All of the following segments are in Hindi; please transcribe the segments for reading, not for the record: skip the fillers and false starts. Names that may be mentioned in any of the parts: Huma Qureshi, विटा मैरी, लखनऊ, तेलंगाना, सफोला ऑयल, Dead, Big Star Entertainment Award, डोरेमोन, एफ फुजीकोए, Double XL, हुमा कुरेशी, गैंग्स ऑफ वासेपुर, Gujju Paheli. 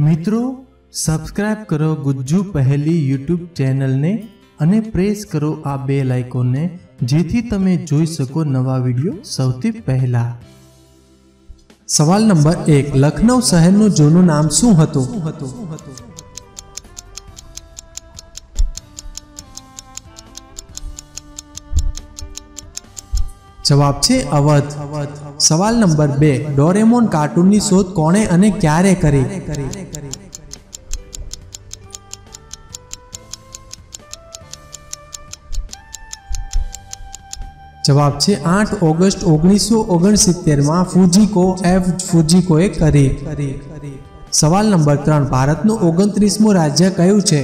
मित्रों सब्सक्राइब करो गुज्जू पहेली यूट्यूब चैनल ने अने प्रेस करो आ बेल आइकॉन ने जेथी तमे जोई सको नवा वीडियो सौथी पहला। सवाल नंबर 1। लखनऊ शहर नु जूनू नाम शुं हतुं? जवाब छे अवध। सवाल नंबर 2। डोरेमोन कार्टून नी शोध कोणे अने क्यारे करी? जवाब छे 8 ऑगस्ट 1969 में एफ फुजीकोए करी। सवाल नंबर 3। भारत नु 29मु राज्य क्यूँ छे?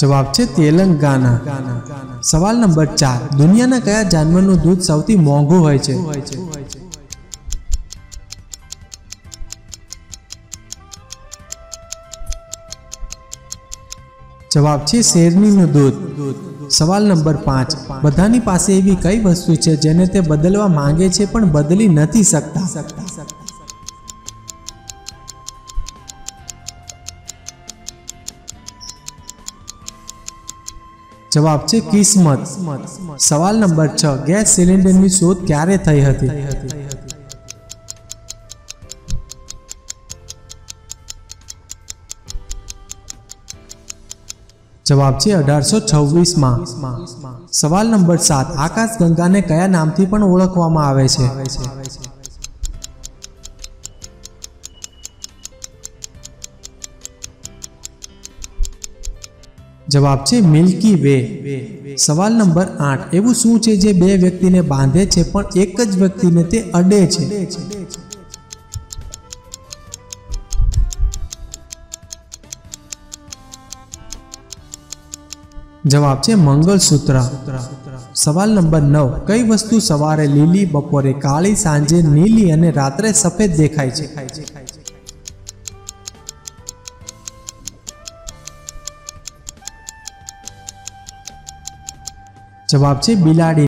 जवाब छे तेलंगाना। सवाल नंबर 4। दुनिया ना क्या जानवर नु दूध सौथी मोंघू होय छे? जवाब छे शेरनी नु दूध। सवाल नंबर 5। बधानी पासे एवी कई वस्तु छे जेने ते बदलवा मांगे छे पण बदली नथी सकता? जवाब छे किस्मत। सवाल नंबर 6। गैस सिलेंडर नी शोध क्यारे थई हती? जवाब छे 1826 मां। सवाल नंबर 7। आकाशगंगा ने कया नाम थी पण ओळखवामां आवे छे? जवाब छे मिल्की वे। सवाल नंबर 8। एवं शू छे जे बे व्यक्ति ने बांधे छे पण एक ज व्यक्ति ने ते अडे छे? जवाब छे मंगलसूत्र। सवाल नंबर 9। कई वस्तु सवारे लीली, बपोरे काली, सांजे नीली अने रात्रे सफेद देखाय छे? जवाब छे बिलाड़ी।